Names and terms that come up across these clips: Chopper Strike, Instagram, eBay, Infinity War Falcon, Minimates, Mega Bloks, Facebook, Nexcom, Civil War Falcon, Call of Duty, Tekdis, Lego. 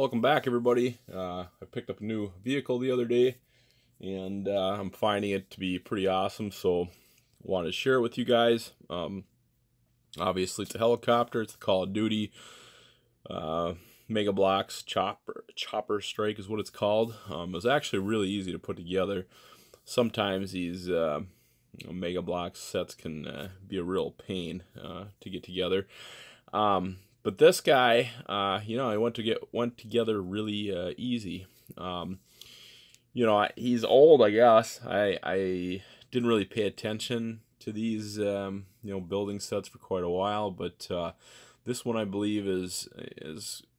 Welcome back, everybody. I picked up a new vehicle the other day, and I'm finding it to be pretty awesome, so wanted to share it with you guys. Obviously, it's a helicopter. It's the Call of Duty Mega Bloks Chopper Strike is what it's called. It was actually really easy to put together. Sometimes these Mega Bloks sets can be a real pain to get together. But this guy, you know, went together really easy. You know, he's old, I guess. I didn't really pay attention to these, you know, building sets for quite a while. But this one, I believe, is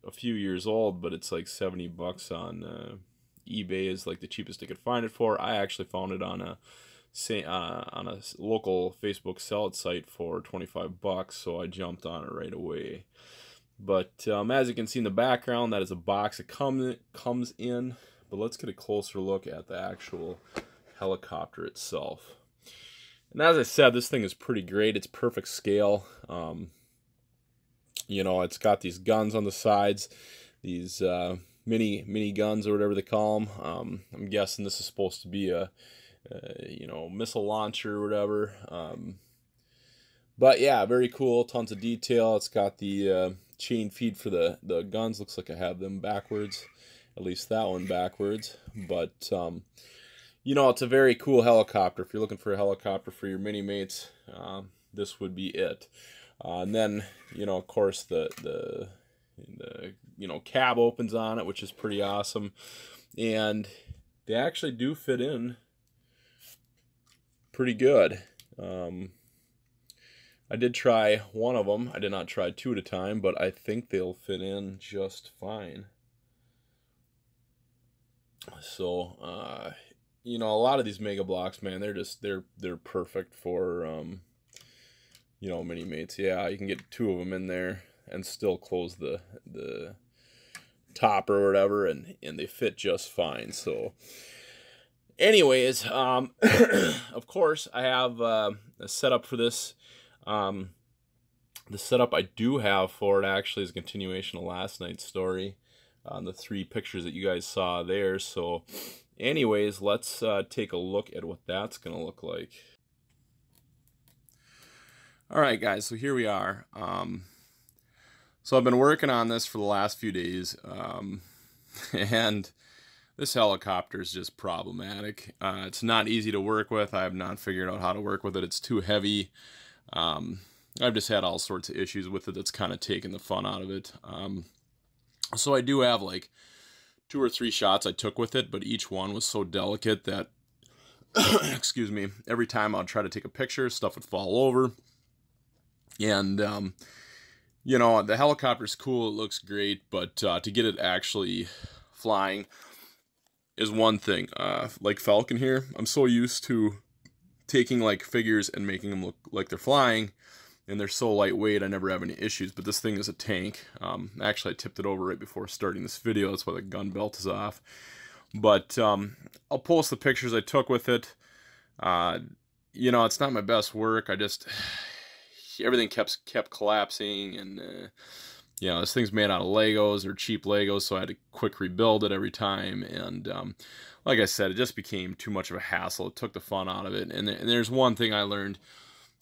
a few years old. But it's like $70 on eBay is like the cheapest I could find it for. I actually found it on a local Facebook sell-it site for $25, so I jumped on it right away. But as you can see in the background, that is a box it comes in. But let's get a closer look at the actual helicopter itself. And as I said, this thing is pretty great. It's perfect scale. You know, it's got these guns on the sides, these mini guns or whatever they call them. I'm guessing this is supposed to be a you know, missile launcher or whatever. But yeah, very cool. Tons of detail. It's got the chain feed for the guns. Looks like I have them backwards, at least that one backwards. But you know, it's a very cool helicopter. If you're looking for a helicopter for your Minimates, this would be it. And then, you know, of course the you know, cab opens on it, which is pretty awesome. And they actually do fit in pretty good. I did try one of them. I did not try two at a time, but I think they'll fit in just fine. So you know, a lot of these Mega Bloks, man, they're perfect for you know, Minimates. Yeah, you can get two of them in there and still close the top or whatever, and they fit just fine. So anyways, of course, I have a setup for this. The setup I do have for it actually is a continuation of last night's story on the three pictures that you guys saw there. So anyways, let's take a look at what that's going to look like. All right, guys, so here we are. So I've been working on this for the last few days, and this helicopter is just problematic. It's not easy to work with. I have not figured out how to work with it. It's too heavy. I've just had all sorts of issues with it that's kind of taken the fun out of it. So I do have like 2 or 3 shots I took with it, but each one was so delicate that, excuse me, every time I'll try to take a picture, stuff would fall over. And, you know, the helicopter's cool. It looks great, but to get it actually flying is one thing. Like Falcon here, I'm so used to taking like figures and making them look like they're flying, and they're so lightweight I never have any issues. But this thing is a tank. Actually, I tipped it over right before starting this video. That's why the gun belt is off. But I'll post the pictures I took with it. You know, it's not my best work. I just everything kept collapsing, and you know, this thing's made out of Legos or cheap Legos, so I had to quick rebuild it every time. And like I said, it just became too much of a hassle. It took the fun out of it. And there's one thing I learned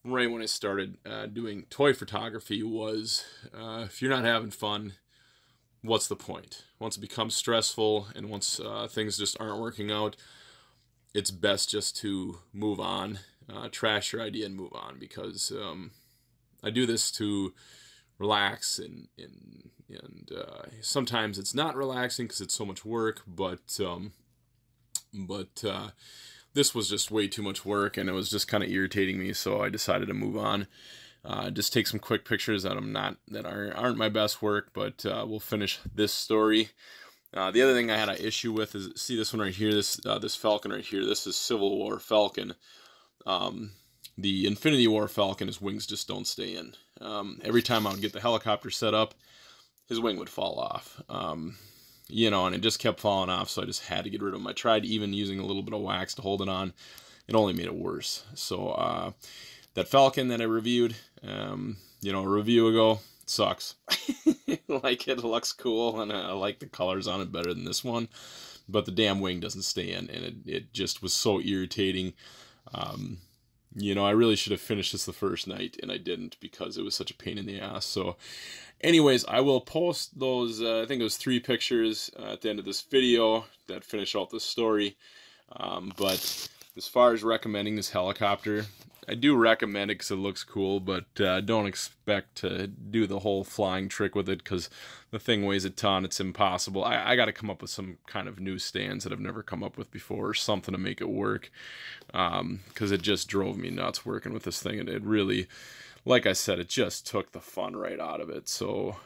right when I started doing toy photography was if you're not having fun, what's the point? Once it becomes stressful and once things just aren't working out, it's best just to move on, trash your idea and move on. Because I do this to relax, and sometimes it's not relaxing because it's so much work, but this was just way too much work, and it was just kind of irritating me, so I decided to move on. Just take some quick pictures that aren't my best work, but we'll finish this story. The other thing I had an issue with is, see this one right here, this Falcon right here, this is Civil War Falcon. The Infinity War Falcon, his wings just don't stay in. Every time I would get the helicopter set up, his wing would fall off. You know, and it just kept falling off, so I just had to get rid of him. I tried even using a little bit of wax to hold it on. It only made it worse. So that Falcon that I reviewed, you know, a review ago, sucks. Like, it looks cool, and I like the colors on it better than this one, but the damn wing doesn't stay in, and it just was so irritating. You know, I really should have finished this the first night, and I didn't because it was such a pain in the ass. So anyways, I will post those, I think it was 3 pictures at the end of this video that finish out the story. But as far as recommending this helicopter, I do recommend it because it looks cool, but don't expect to do the whole flying trick with it because the thing weighs a ton. It's impossible. I got to come up with some kind of new stands that I've never come up with before or something to make it work, because it just drove me nuts working with this thing. And it really, like I said, it just took the fun right out of it. So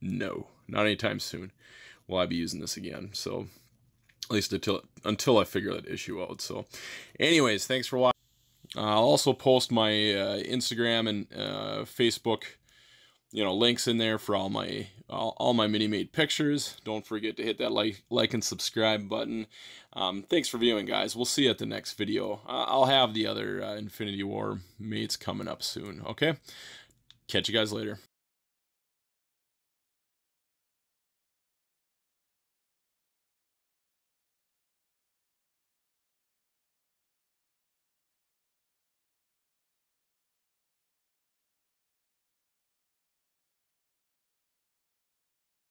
no, not anytime soon will I be using this again. So at least until I figure that issue out. So anyways, thanks for watching. I'll also post my Instagram and Facebook, you know, links in there for all my Minimate pictures. Don't forget to hit that like and subscribe button. Thanks for viewing, guys. We'll see you at the next video. I'll have the other Infinity War mates coming up soon. Okay, catch you guys later.